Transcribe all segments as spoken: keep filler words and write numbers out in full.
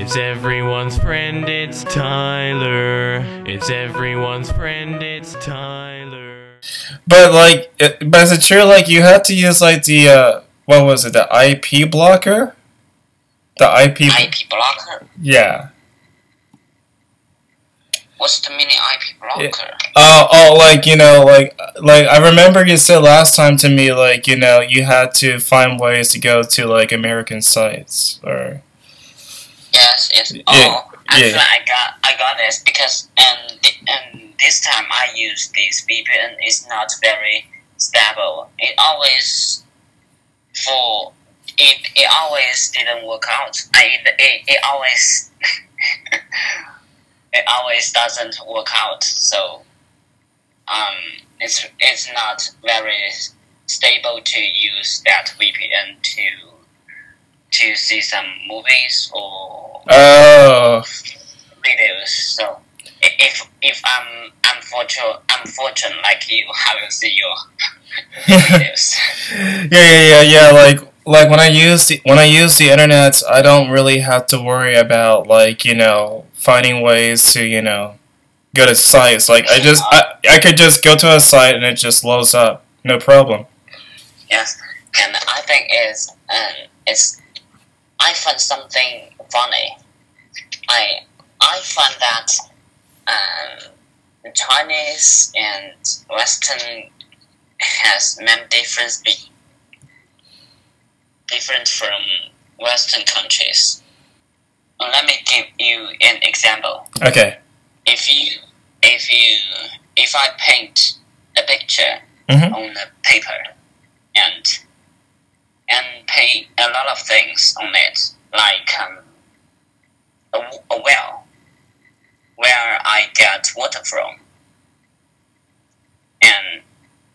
It's everyone's friend, it's Tyler. It's everyone's friend, it's Tyler. But like, it, but is it true, like, you had to use, like, the, uh, what was it, the I P blocker? The I P... I P blocker? Yeah. What's the mini I P blocker? Uh, oh, like, you know, like, like I remember you said last time to me, like, you know, you had to find ways to go to, like, American sites, or... Yes, yes. Yeah, oh, actually, yeah. I got, I got this, because, and, th and this time I use this V P N, it's not very stable. It always, for, it, it always didn't work out. I, it, it always... It always doesn't work out, so um, it's it's not very stable to use that V P N to to see some movies or oh. videos. So if if I'm unfortunate, unfortunate like you, I will see your videos. Yeah, yeah, yeah, yeah. Like like when I use the, when I use the internet, I don't really have to worry about, like, you know, finding ways to, you know, go to sites. Like, I just, I, I could just go to a site and it just loads up. No problem. Yes, and I think it's, um, it's, I found something funny. I, I found that, um, Chinese and Western has many difference, be different from Western countries. Let me give you an example. Okay. If you, if you, if I paint a picture mm-hmm. on a paper and and paint a lot of things on it, like um, a, a well, where I get water from, and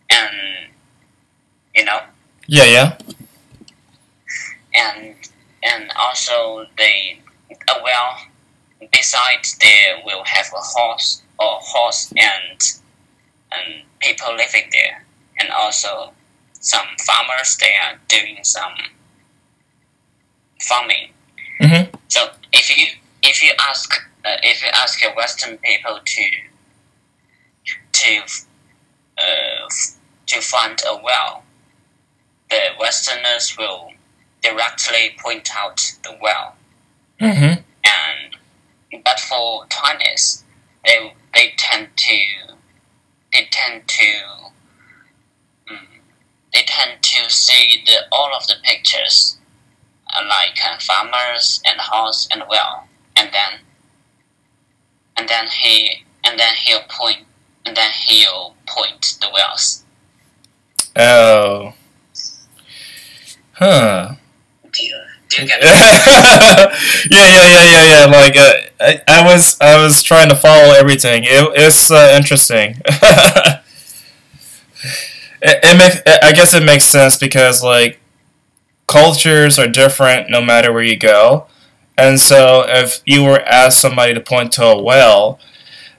and you know. Yeah, yeah. And and also they. A well, besides there will have a horse or horse and and people living there, and also some farmers, they are doing some farming. Mm-hmm. So if you if you ask uh, if you ask your Western people to to uh, to find a well, the Westerners will directly point out the well. Mm-hmm. And but for Chinese, they they tend to they tend to um, they tend to see the all of the pictures, uh, like uh, farmers and house and well, and then and then he and then he'll point and then he'll point the wells. Oh. Huh. Dear. yeah, yeah, yeah, yeah, yeah. Like, uh, I, I was, I was trying to follow everything. It, it's uh, interesting. it, it makes, I guess, it makes sense because, like, cultures are different no matter where you go, and so if you were asked somebody to point to a well,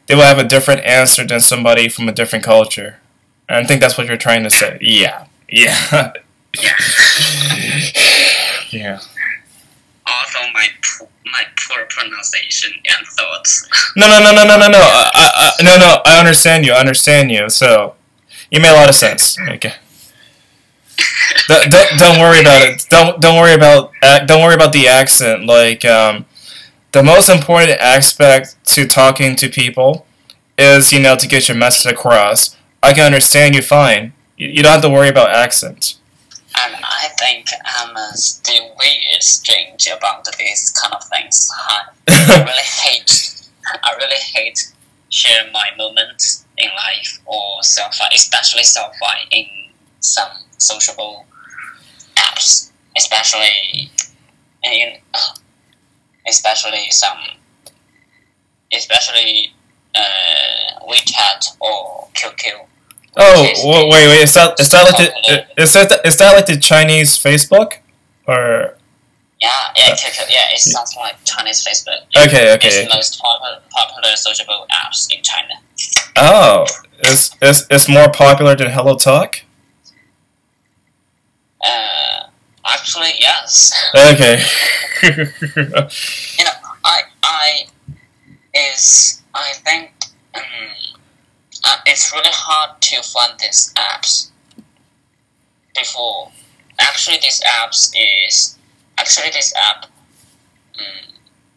they will have a different answer than somebody from a different culture. And I think that's what you're trying to say. Yeah, yeah, yeah. Also, my po my poor pronunciation and thoughts. No, no, no, no, no, no, no. I, I, no, no. I understand you. I understand you. So, you made a lot of sense. Okay. don't, don't don't worry about it. Don't don't worry about don't worry about the accent. Like, um, the most important aspect to talking to people is, you know, to get your message across. I can understand you fine. You, you don't have to worry about accent. And I think I'm uh, still weird, strange about these kind of things. I, I really hate, I really hate sharing my moments in life or selfie, especially selfie in some sociable apps, especially in, especially some, especially uh, WeChat or Q Q. Oh, wait, wait, is that, is that like the, is that, is that like the Chinese Facebook, or? Yeah, yeah, yeah, it sounds like Chinese Facebook. Okay, okay. It's the most popular, popular sociable apps in China. Oh, is, is, is more popular than Hello Talk? Uh, actually, yes. Okay. You know, is I think um, uh, it's really hard to find these apps before. Actually, this apps is actually this app. Um,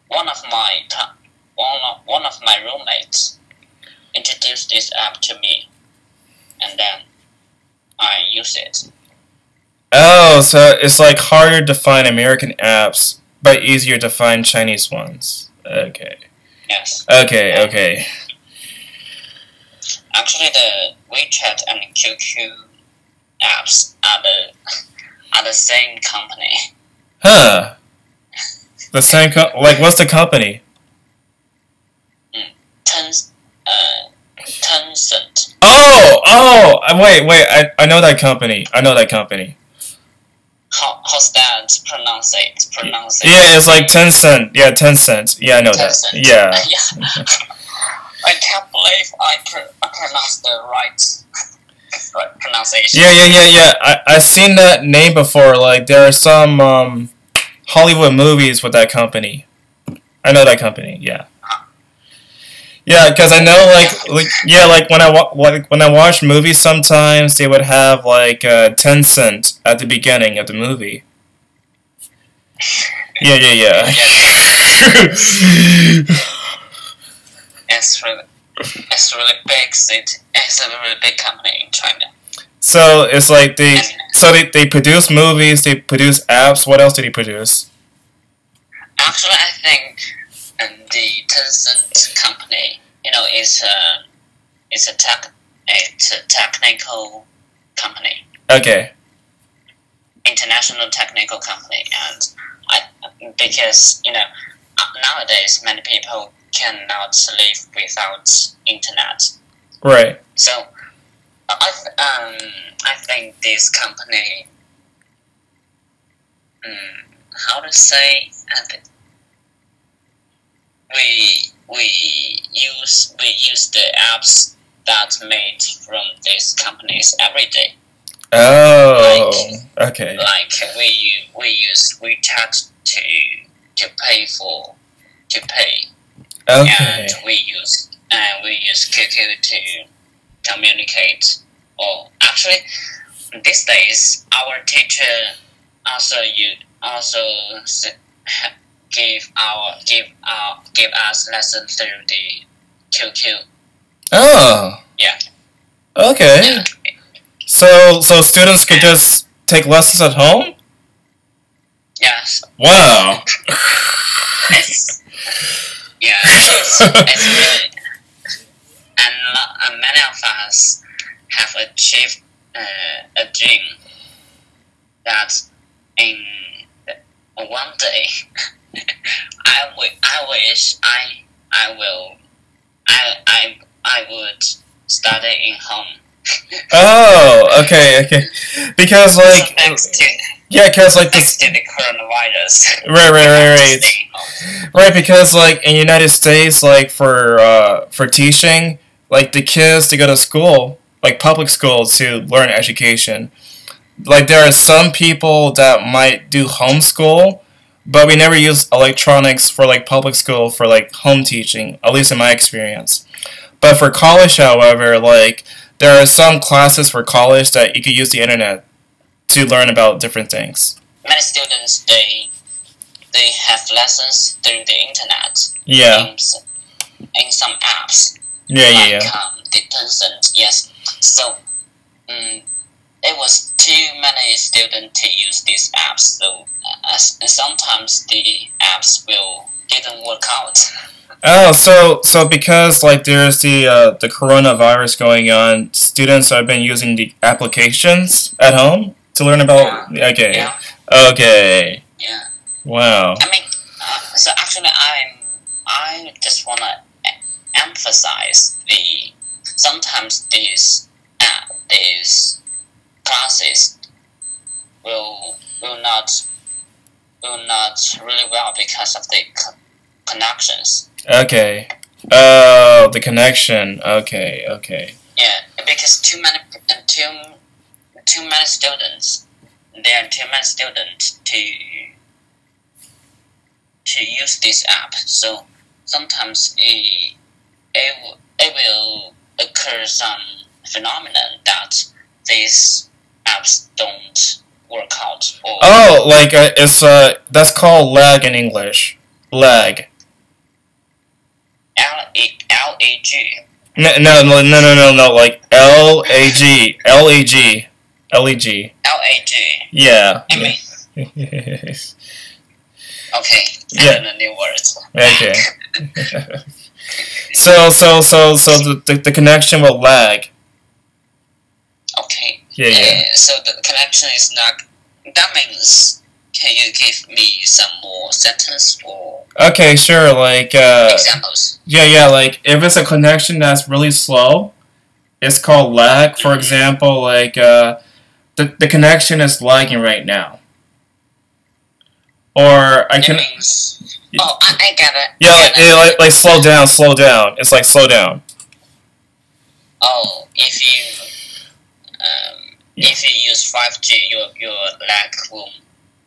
one of my one of one of my roommates introduced this app to me, and then I use it. Oh, so it's like harder to find American apps, but easier to find Chinese ones. Okay. Yes. Okay. Um, okay. Actually, the WeChat and Q Q apps are the are the same company. Huh. The same co like what's the company? Mm, ten uh, Tencent. Oh, oh, wait, wait. I I know that company. I know that company. How, how's that pronounce it? Pronounce it? Yeah, it's like Tencent. Yeah, Tencent. Yeah, I know Tencent. that. Yeah. yeah. I can't believe I, pr I pronounced the right, right pronunciation. Yeah, yeah, yeah, yeah. I I've seen that name before. Like there are some um, Hollywood movies with that company. I know that company. Yeah. Yeah, because I know, like, like, yeah, like when I wa like when I watch movies, sometimes they would have like uh, Tencent at the beginning of the movie. Yeah, yeah, yeah. It's really, it's really big. It, it's a really big company in China. So it's like they, so they they produce movies, they produce apps. What else did they produce? Actually, I think. And the Tencent company, you know, is a, it's a tech, it's a technical company. Okay. International technical company, and I because you know nowadays many people cannot live without internet. Right. So, I um I think this company, um, how to say. We we use we use the apps that made from these companies every day. Oh, like, okay. Like we we use WeChat to to pay for to pay. Okay. And we use and uh, we use Q Q to communicate. Or actually, these days our teacher also you also. Give our give our give us lesson through the Q Q. Oh. Yeah. Okay. Yeah. So so students could just take lessons at home. Yes. Wow. it's, yeah. It's, it's really, and, and many of us have achieved uh, a dream that in uh, one day. I w I wish I I will I I I would study in home. Oh, okay, okay. Because like to, yeah, because like thanks to the coronavirus. Right, right, right, right. Right, because like in the United States, like for uh, for teaching, like the kids to go to school, like public school to learn education. Like there are some people that might do homeschool. But we never use electronics for like public school for like home teaching, at least in my experience. But for college, however, like there are some classes for college that you could use the internet to learn about different things. Many students they they have lessons through the internet. Yeah. In, in some apps. Yeah, like, yeah. Um, the Tencent, yes. So, um, it was too many students to use these apps, so uh, sometimes the apps will didn't work out. Oh, so so because like there's the uh, the coronavirus going on, students have been using the applications at home to learn about. Yeah. Okay. Yeah. Okay. Yeah. Wow. I mean, uh, so actually, I'm I just wanna emphasize the sometimes these uh, these. classes will will not will not really well because of the co connections. Okay. Oh, the connection. Okay, okay. Yeah, because too many too too many students. There are too many students to to use this app. So sometimes it, it, it will occur some phenomenon that these apps don't work out. Or oh, like uh, it's uh, that's called lag in English. Lag. L A L A G. No, no, no, no, no, no. Like L A G, L A G, L A G. L A G. Yeah. I mean. Okay. Yeah. And the new words. Okay. so, so, so, so the, the the connection will lag. Okay. Yeah, yeah. Uh, so the connection is not. That means, can you give me some more sentence or? Okay, sure. Like uh, examples. Yeah, yeah. Like if it's a connection that's really slow, it's called lag. For mm-hmm. example, like uh, the the connection is lagging right now. Or I can. It means, oh, I, I got it. Yeah, I like, it, like like slow down, slow down. It's like slow down. Oh, if you. Um, yeah. If you use five G, your your lag will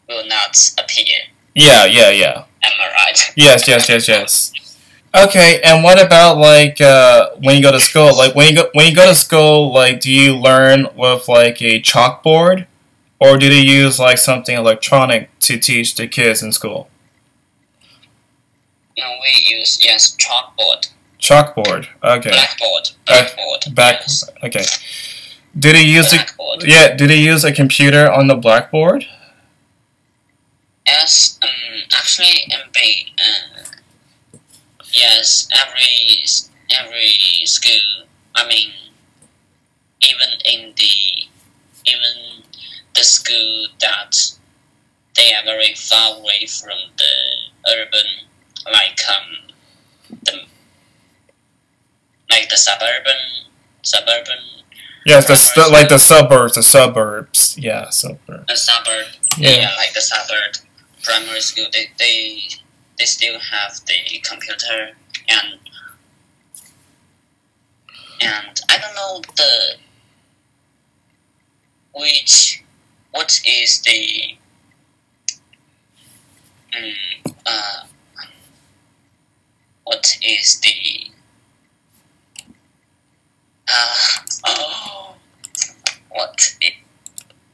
will not appear. Yeah, yeah, yeah. Am I right? Yes, yes, yes, yes. Okay, and what about like uh, when you go to school? Like when you go when you go to school, like do you learn with like a chalkboard, or do they use like something electronic to teach the kids in school? No, we use yes chalkboard. Chalkboard. Okay. Blackboard. Blackboard. Uh, back. Yes. Okay. Did he use blackboard. a yeah? Did he use a computer on the blackboard? Yes, um, actually, um, uh, yes, every every school. I mean, even in the even the school that they are very far away from the urban, like um, the like the suburban suburban. Yes, the, like the suburbs, the suburbs, yeah, suburbs. The suburb, yeah. yeah, like the suburb primary school, they, they they still have the computer, and and I don't know the which what is the um, uh what is the uh. Oh, what it,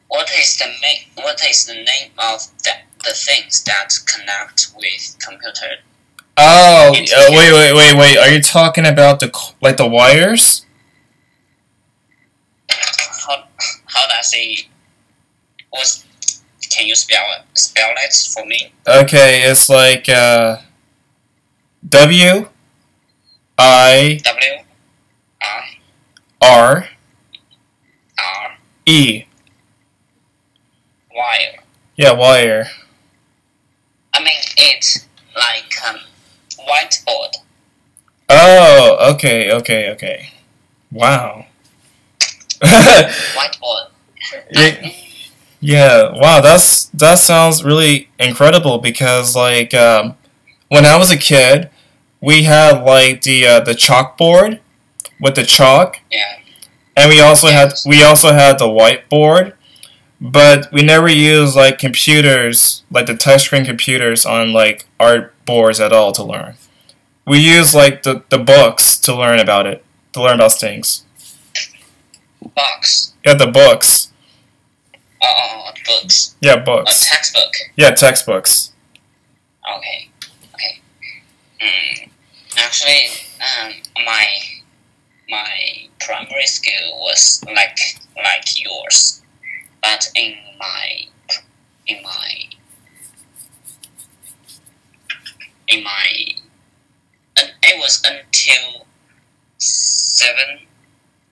what is the main, what is the name of the the things that connect with computer? Oh, uh, wait, wait, wait, wait. Are you talking about the like the wires? How how does it? What can you spell it? Spell it for me? Okay, it's like uh, W I W I. R R E wire. Yeah, wire. I mean, it's like um, whiteboard. Oh, okay, okay, okay. Wow. Whiteboard. Yeah, yeah. Wow, that's that sounds really incredible because like um, when I was a kid, we had like the uh, the chalkboard. With the chalk, yeah, and we also had we also had the whiteboard, but we never used like computers, like the touchscreen computers on like art boards at all to learn. We used like the the books to learn about it, to learn about things. Books. Yeah, the books. Oh, books. Yeah, books. A textbook. Yeah, textbooks. Okay, okay. Mm. Actually, um, my. My primary school was like like yours, but in my in my in my it was until seventh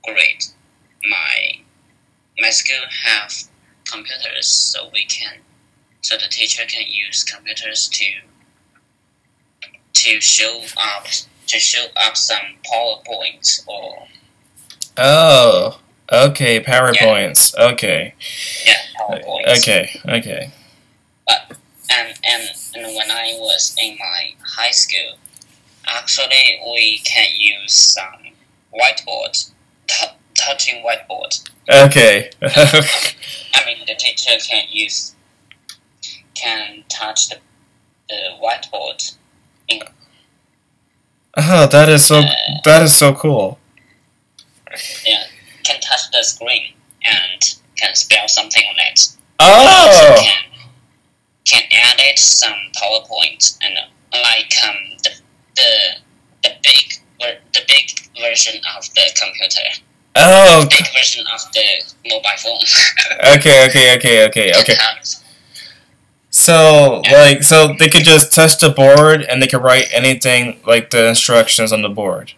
grade. My my school have computers, so we can so the teacher can use computers to to show up. To show up some PowerPoints or oh, okay, PowerPoints, yeah. okay, yeah, PowerPoints, okay, okay. But and and and when I was in my high school, actually we can use some whiteboard, touching whiteboard. Okay. I mean, the teacher can use can touch the the whiteboard in. Oh, that is so uh, that is so cool. Yeah, can touch the screen and can spell something on it. Oh. Can can add it some PowerPoint and like um the the the big the big version of the computer. Oh. The big version of the mobile phone. okay, okay, okay, okay, okay. So yeah. like so they could just touch the board and they could write anything like the instructions on the board.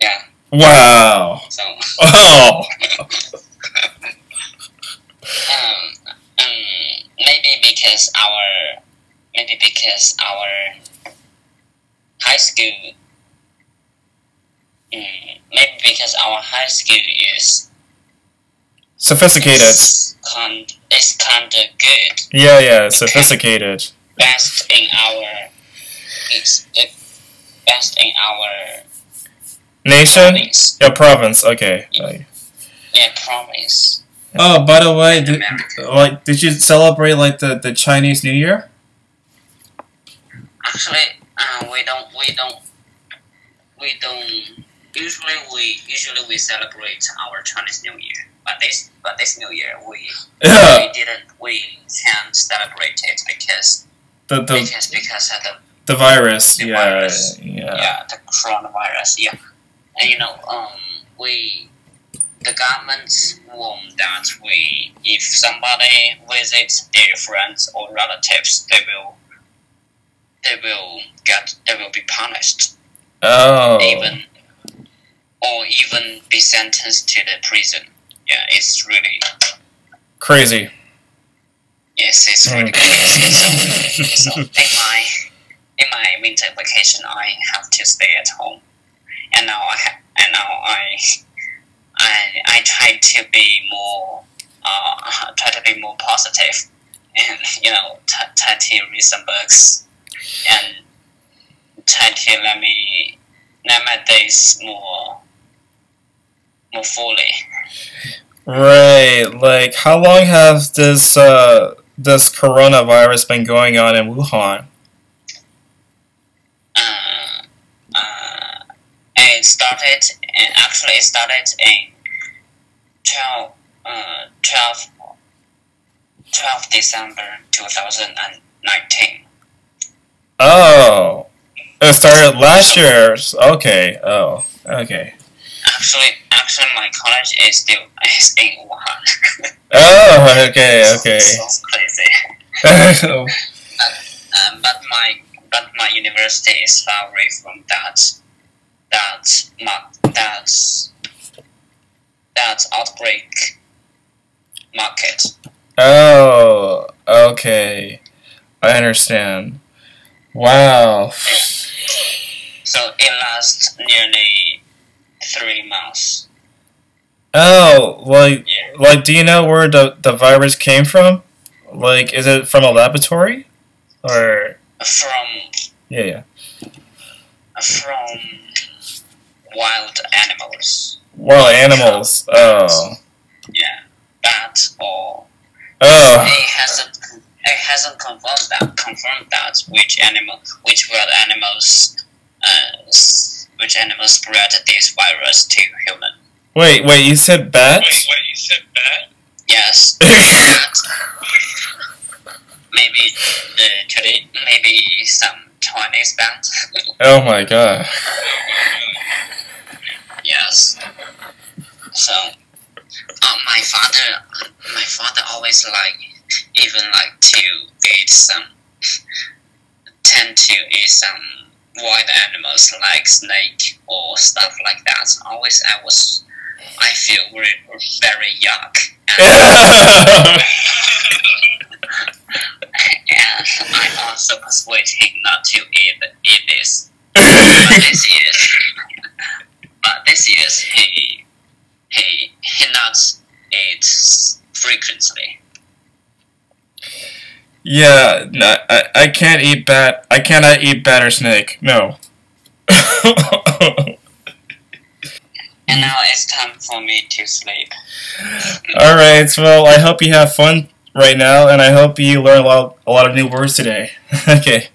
Yeah. Wow. So. Oh. um, um maybe because our maybe because our high school mm, maybe because our high school is sophisticated. It's kind, it's kind of good. Yeah, yeah, sophisticated. Best in our, it's the best in our nation. Province. Your province, okay. Yeah, yeah, province. Oh, by the way, did, like, did you celebrate like the, the Chinese New Year? Actually, uh, we don't, we don't, we don't. Usually, we usually we celebrate our Chinese New Year. But this, but this New Year we yeah. we didn't we can't celebrate it because the, the because, because of the, the virus, the yeah, virus. yeah yeah the coronavirus yeah and you know um we the government's warned that we if somebody visits their friends or relatives they will they will get they will be punished oh even or even be sentenced to the prison. Yeah, it's really crazy. Yes, it's really crazy. So, so in my in my winter vacation, I have to stay at home, and now I ha and now I I I try to be more uh try to be more positive, and you know t try to read some books, and try to let me let my days more. more fully. Right, like how long has this uh, this coronavirus been going on in Wuhan? Uh, uh, it started, and actually, it started in twelve, uh, twelve, twelve December two thousand and nineteen. Oh, it started last year. Okay. Oh, okay. Actually, actually, my college is still is in Wuhan. Oh, okay, okay. Sounds crazy. uh, um, but my but my university is far away from that that that that outbreak market. Oh, okay, I understand. Wow. So it lasts nearly. Three months. Oh, like, yeah. like, do you know where the the virus came from? Like, is it from a laboratory, or from? Yeah, yeah. From wild animals. Wild animals. Oh. Yeah, bats or. Oh. It hasn't. It hasn't confirmed that. Confirmed that which animal, which wild animals, uh. Which animals spread this virus to human? Wait, wait, you said bats? Wait, wait, you said bat? Yes. Maybe the today, maybe some Chinese bats. Oh my god. Yes. So, uh, my father, my father always like, even like to eat some, tend to eat some. Wild animals like snake or stuff like that. Always, I was, I feel very, very yuck. And, and I also persuade him not to eat, eat this. But this is, but this is he, he, he not eats frequently. Yeah, no, I I can't eat bat. I cannot eat bat or snake. No. And now it's time for me to sleep. All right. Well, I hope you have fun right now, and I hope you learn a lot, a lot of new words today. Okay.